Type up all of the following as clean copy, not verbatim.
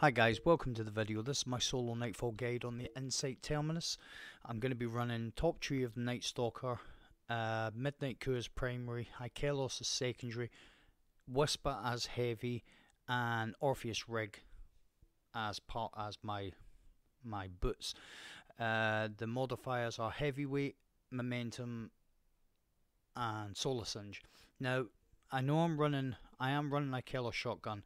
Hi guys, welcome to the video. This is my solo Nightfall guide on the Insight Terminus. I'm going to be running top tree of Nightstalker, Midnight Kura's primary, Ikelos as secondary, Whisper as heavy, and Orpheus Rig as my boots. The modifiers are Heavyweight, Momentum, and Solar Singe. Now I am running Ikelos shotgun.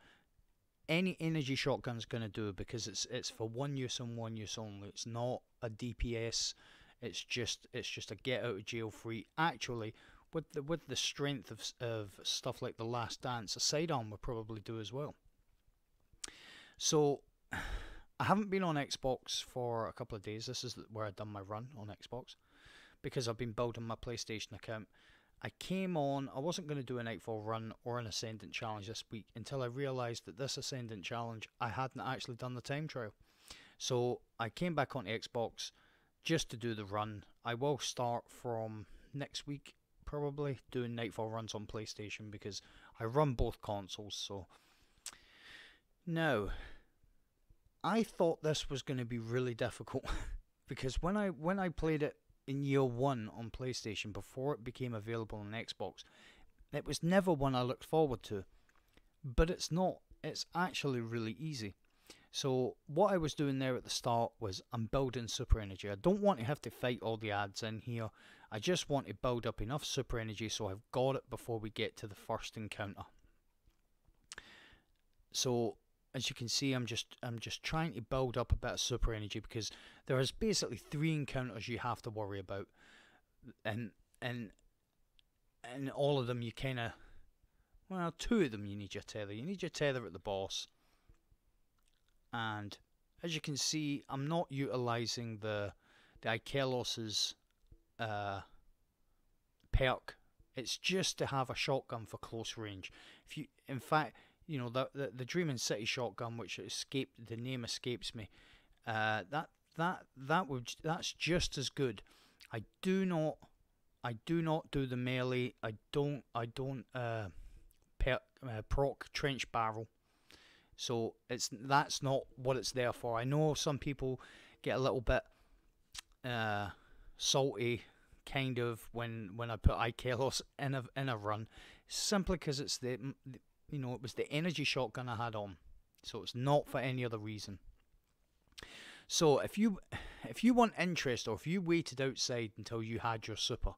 Any energy shotgun is going to do because it's for one use and one use only. It's not a DPS. It's just a get out of jail free. Actually, with the strength of stuff like The Last Dance, a sidearm would probably do as well. So I haven't been on Xbox for a couple of days. This is where I've done my run on Xbox because I've been building my PlayStation account. I came on, I wasn't going to do a Nightfall run or an Ascendant challenge this week until I realised that this Ascendant challenge, I hadn't actually done the time trial. So I came back on Xbox just to do the run. I will start from next week probably doing Nightfall runs on PlayStation because I run both consoles. So now, I thought this was going to be really difficult because when I played it in year one on PlayStation before it became available on Xbox, it was never one I looked forward to, but it's actually really easy. So what I was doing there at the start was I'm building super energy. I don't want to have to fight all the ads in here. I just want to build up enough super energy so I've got it before we get to the first encounter. So as you can see, I'm just trying to build up a bit of super energy because there is basically three encounters you have to worry about, and all of them you kind of, well, two of them you need your tether. You need your tether at the boss, and as you can see, I'm not utilizing the Ikelos's perk. It's just to have a shotgun for close range. If you, in fact, you know, the Dreaming City shotgun, which escaped, the name escapes me, that's just as good. I do not do the melee. I don't proc trench barrel. So that's not what it's there for. I know some people get a little bit salty kind of when I put Ikelos in a run, simply because it's the you know, it was the energy shotgun I had on, so it's not for any other reason. So if you want interest, or if you waited outside until you had your super,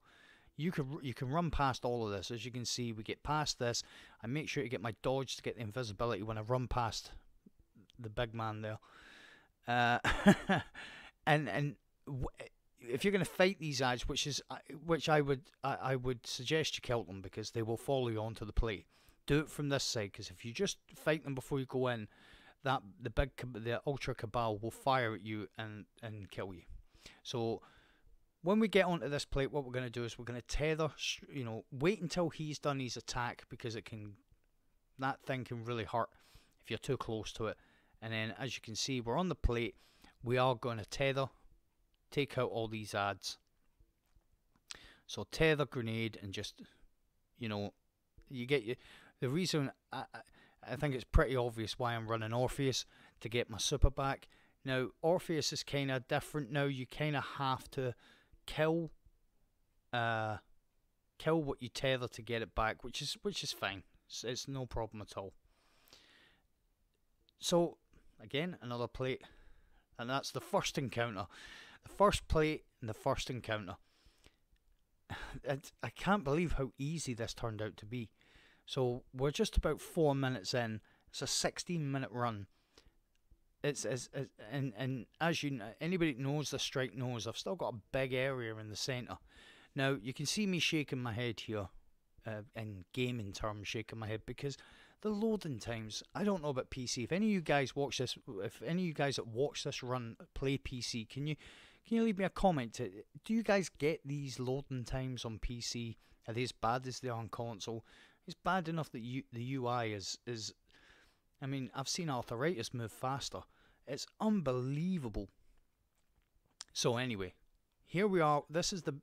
you can run past all of this. As you can see, we get past this. I make sure to get my dodge to get the invisibility when I run past the big man there. And if you're going to fight these ads, which I would suggest you kill them because they will follow you onto the plate. Do it from this side, because if you just fight them before you go in, that the ultra cabal will fire at you and kill you. So when we get onto this plate, what we're going to do is we're going to tether. You know, wait until he's done his attack, because that thing can really hurt if you're too close to it. And then, as you can see, we're on the plate. We are going to tether, take out all these ads. So tether, grenade, and just, you know, you get your. The reason I think it's pretty obvious why I'm running Orpheus, to get my super back. Now Orpheus is kind of different now. You kind of have to kill what you tether to get it back, which is fine. It's no problem at all. So again, another plate, and that's the first encounter. The first plate and the first encounter. I can't believe how easy this turned out to be. So we're just about 4 minutes in. It's a 16-minute run. And as you know, anybody that knows the strike knows I've still got a big area in the centre. Now you can see me shaking my head here, in gaming terms, shaking my head because the loading times. I don't know about PC. If any of you guys watch this, if any of you guys that watch this run play PC, can you leave me a comment? Do you guys get these loading times on PC? Are they as bad as they are on console? It's bad enough that the UI is. I mean, I've seen arthritis move faster. It's unbelievable. So anyway, here we are. This is the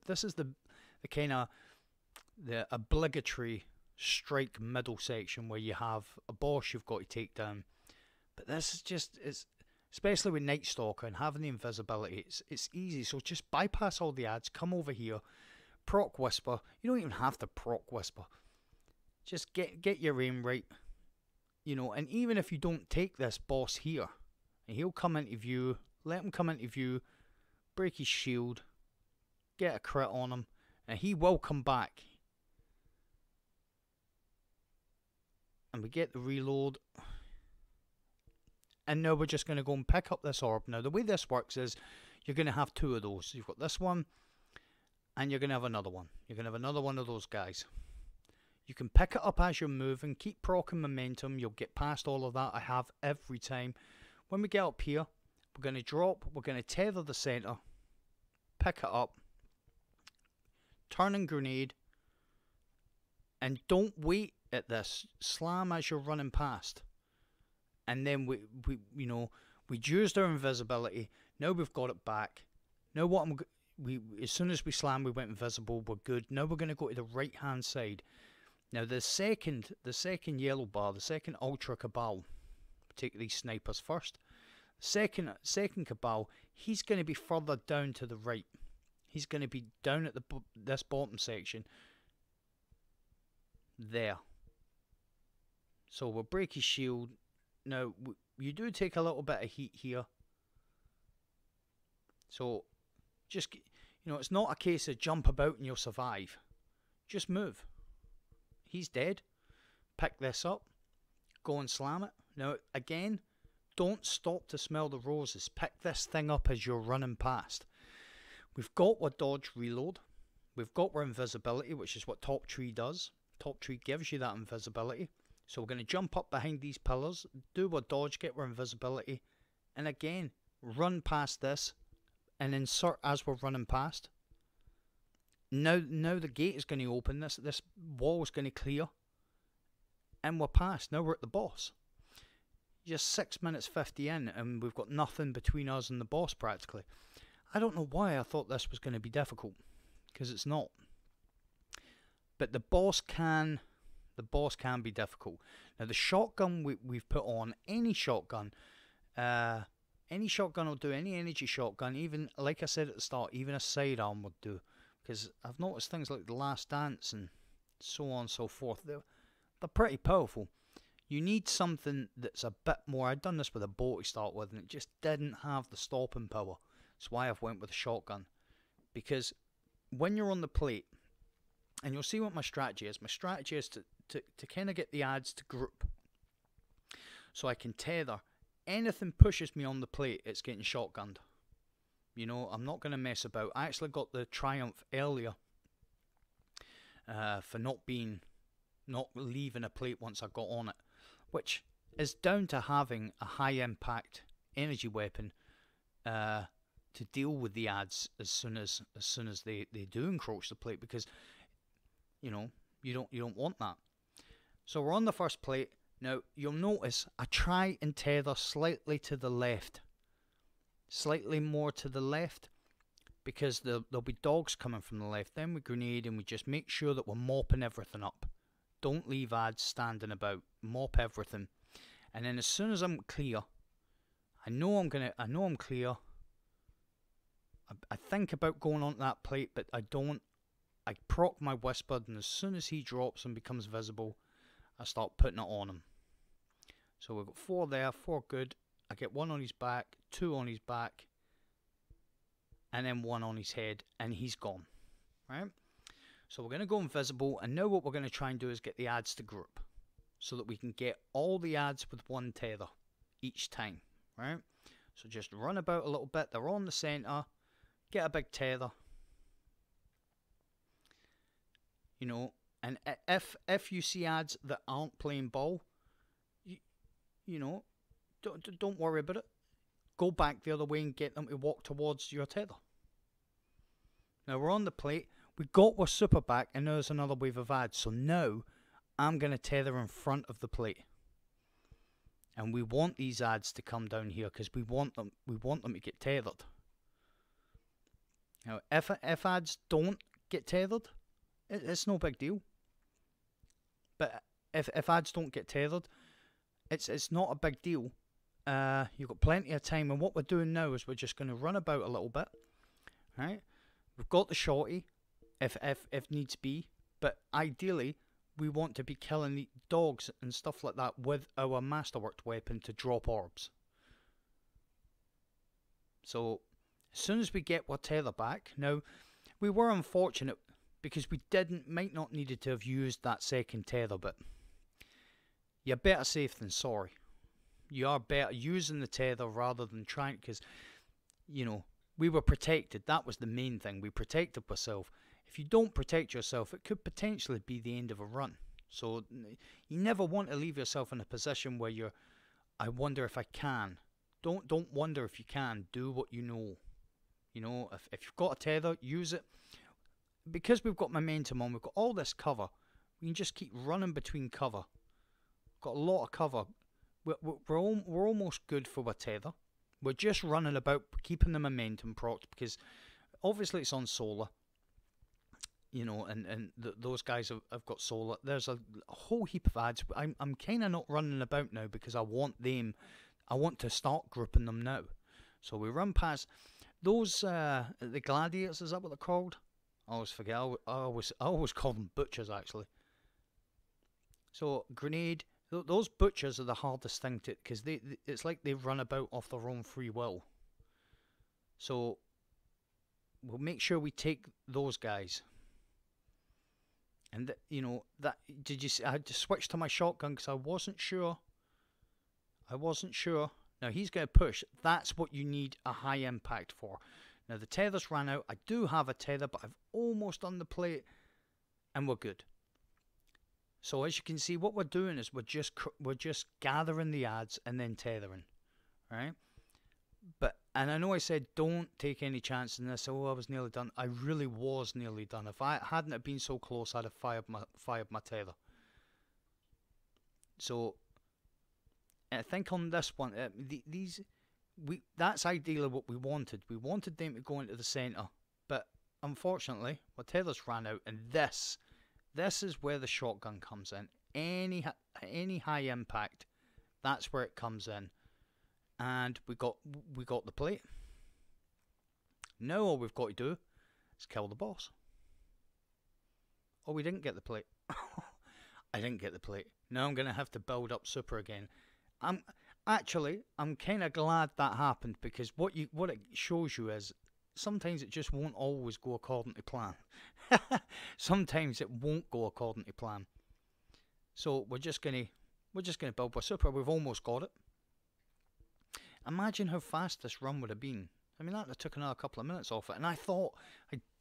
kind of the obligatory strike middle section where you have a boss you've got to take down, But this is just, it's, especially with Nightstalker and having the invisibility, it's easy. So just bypass all the ads, come over here, proc Whisper. You don't even have to proc Whisper. Just get your aim right. You know, and even if you don't take this boss here, and he'll come into view, let him come into view, break his shield, get a crit on him, and he will come back. And we get the reload. And now we're just going to go and pick up this orb. Now the way this works is you're going to have two of those. You've got this one and you're going to have another one. You're going to have another one of those guys. You can pick it up as you're moving. Keep proccing momentum. You'll get past all of that. I have every time. When we get up here, we're going to drop. We're going to tether the center. Pick it up. Turn and grenade. And don't wait at this. Slam as you're running past. And then you know, we'd used our invisibility. Now we've got it back. Now what as soon as we slam, we went invisible. We're good. Now we're going to go to the right-hand side. Now the second yellow bar, the second Ultra Cabal. Take these snipers first. Second Cabal. He's going to be further down to the right. He's going to be down at this bottom section. There. So we'll break his shield. Now, you do take a little bit of heat here. So, just, you know, it's not a case of jump about and you'll survive. Just move. He's dead. Pick this up. Go and slam it. Now, again, don't stop to smell the roses. Pick this thing up as you're running past. We've got our dodge reload. We've got our invisibility, which is what Top Tree does. Top Tree gives you that invisibility. So we're going to jump up behind these pillars, do our dodge, get our invisibility, and again, run past this, and insert as we're running past. Now the gate is going to open, this wall is going to clear, and we're past. Now we're at the boss. Just 6 minutes 50 in, and we've got nothing between us and the boss practically. I don't know why I thought this was going to be difficult, because it's not. But the boss can... The boss can be difficult. Now the shotgun we've put on, any shotgun will do, any energy shotgun, even, like I said at the start, even a sidearm would do. Because I've noticed things like The Last Dance and so on and so forth, they're pretty powerful. You need something that's a bit more. I'd done this with a bow to start with and it just didn't have the stopping power. That's why I've went with a shotgun. Because when you're on the plate, and you'll see what my strategy is. My strategy is to kind of get the ads to group. So I can tether. Anything pushes me on the plate, it's getting shotgunned. You know, I'm not going to mess about. I actually got the triumph earlier for not leaving a plate once I got on it. Which is down to having a high impact energy weapon to deal with the ads as soon as they do encroach the plate, because you know, you don't want that. So we're on the first plate. Now, you'll notice I try and tether slightly to the left. Slightly more to the left. Because there'll be dogs coming from the left. Then we grenade and we just make sure that we're mopping everything up. Don't leave ads standing about. Mop everything. And then as soon as I'm clear, I know I'm clear. I think about going onto that plate, but I don't. I proc my Whisper, and as soon as he drops and becomes visible, I start putting it on him. So we've got 4 there, 4 good. I get 1 on his back, 2 on his back, and then 1 on his head, and he's gone. Right? So we're going to go invisible, and now what we're going to try and do is get the ads to group, so that we can get all the ads with one tether each time. Right? So just run about a little bit. They're on the center. Get a big tether. You know, and if you see ads that aren't playing ball, you know, don't worry about it. Go back the other way and get them to walk towards your tether. Now we're on the plate. We got our super back, and now there's another wave of ads. So now I'm going to tether in front of the plate, and we want these ads to come down here because we want them to get tethered. Now if ads don't get tethered, it's no big deal. But if ads don't get tethered, it's not a big deal. You've got plenty of time, and what we're doing now is we're just going to run about a little bit. Right? We've got the shorty, if needs be, but ideally we want to be killing the dogs and stuff like that with our masterworked weapon to drop orbs. So as soon as we get our tether back, now we were unfortunate because we might not needed to have used that second tether, but you're better safe than sorry. You are better using the tether rather than trying, because, you know, we were protected. That was the main thing. We protected ourselves. If you don't protect yourself, it could potentially be the end of a run. So you never want to leave yourself in a position where you're, I wonder if I can. Don't wonder if you can. Do what you know. You know, if you've got a tether, use it. Because we've got momentum on, we've got all this cover. We can just keep running between cover. Got a lot of cover. We're almost good for a tether. We're just running about, keeping the momentum propped, because obviously it's on solar. You know, and those guys have got solar. There's a whole heap of ads. I'm kind of not running about now because I want them. I want to start grouping them now. So we run past those the gladiators. Is that what they're called? I always forget. I always call them butchers actually. So grenade. Those butchers are the hardest thing to, because it's like they run about off their own free will. So we'll make sure we take those guys. And you know that, did you see? I had to switch to my shotgun because I wasn't sure. Now he's going to push. That's what you need a high impact for. Now the tethers ran out. I do have a tether, but I've almost done the plate, and we're good. So as you can see, what we're doing is we're just gathering the ads and then tethering, right? But, and I know I said don't take any chance in this. Oh, I was nearly done. I really was nearly done. If I hadn't have been so close, I'd have fired my tether. So I think on this one, that's ideally what we wanted. We wanted them to go into the centre, but unfortunately, my tethers ran out, and this is where the shotgun comes in. Any high impact, that's where it comes in. And we got the plate. Now all we've got to do is kill the boss. Oh, we didn't get the plate. I didn't get the plate. Now I'm going to have to build up super again. I'm kind of glad that happened, because what it shows you is sometimes it just won't always go according to plan. Sometimes it won't go according to plan. So we're just going to build our super. We've almost got it. Imagine how fast this run would have been. I mean, that took another couple of minutes off it. And I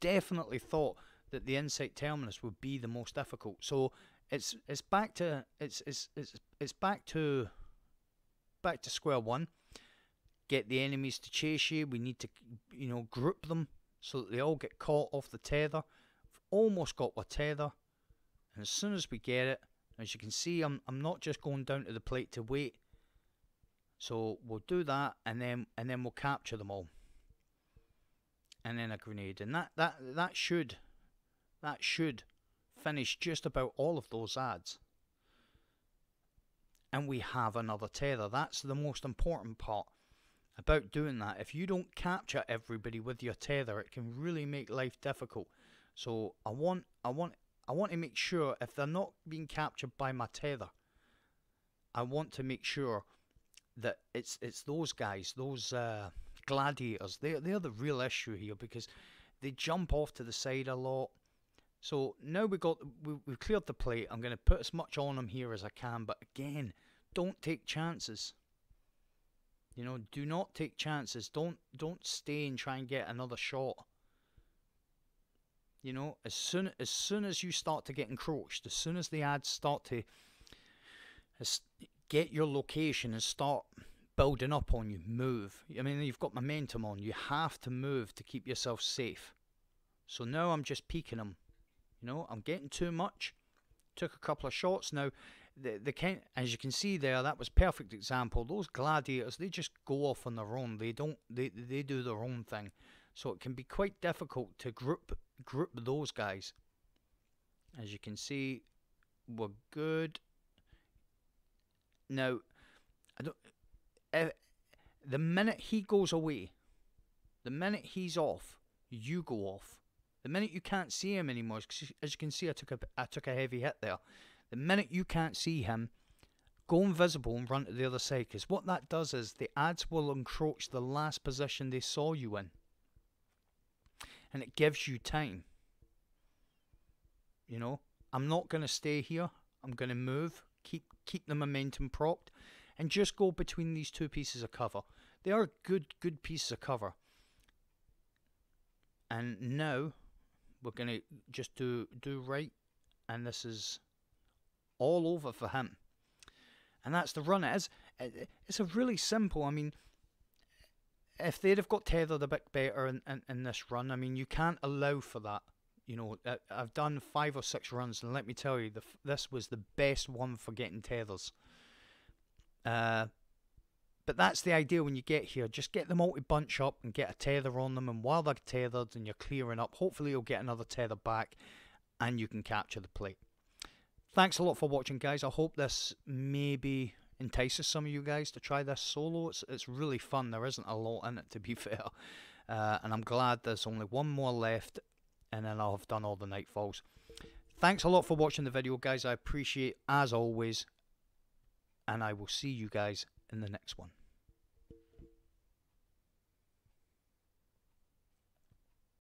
definitely thought that the Insight Terminus would be the most difficult. So it's back to square one. Get the enemies to chase you. We need to, you know, group them so that they all get caught off the tether. We've almost got our tether, and as soon as we get it, as you can see, I'm not just going down to the plate to wait. So we'll do that, and then we'll capture them all. And then a grenade, and that should finish just about all of those ads. And we have another tether. That's the most important part about doing that. If you don't capture everybody with your tether, it can really make life difficult. So I want to make sure, if they're not being captured by my tether, I want to make sure that it's those guys, those gladiators. They're the real issue here, because they jump off to the side a lot. So now we've cleared the plate. I'm going to put as much on them here as I can, but again, don't take chances. You know, do not take chances. Don't stay and try and get another shot. You know, as soon as you start to get encroached, as soon as the ads start to get your location and start building up on you, move. I mean, you've got momentum on. You have to move to keep yourself safe. So now I'm just peeking them. You know, I'm getting too much. Took a couple of shots. Now, as you can see there, that was a perfect example. Those gladiators, they just go off on their own. They do their own thing. So it can be quite difficult to group those guys. As you can see, we're good. Now, the minute he goes away, the minute he's off, you go off. The minute you can't see him anymore, as you can see, I took a heavy hit there. The minute you can't see him, go invisible and run to the other side, because what that does is the ads will encroach the last position they saw you in, and it gives you time. You know, I'm not going to stay here. I'm going to move, keep the momentum propped, and just go between these two pieces of cover. They are good pieces of cover. And now we're going to just do right, and this is all over for him. And that's the run. It's a really simple, I mean, if they'd have got tethered a bit better in this run, I mean, you can't allow for that. You know, I've done 5 or 6 runs, and let me tell you, this was the best one for getting tethers. But that's the idea when you get here. Just get the multi-bunch up and get a tether on them, and while they're tethered and you're clearing up, hopefully you'll get another tether back and you can capture the plate. Thanks a lot for watching, guys. I hope this maybe entices some of you guys to try this solo. It's really fun. There isn't a lot in it, to be fair. And I'm glad there's only one more left, and then I'll have done all the Nightfalls. Thanks a lot for watching the video, guys. I appreciate, as always, and I will see you guys in the next one.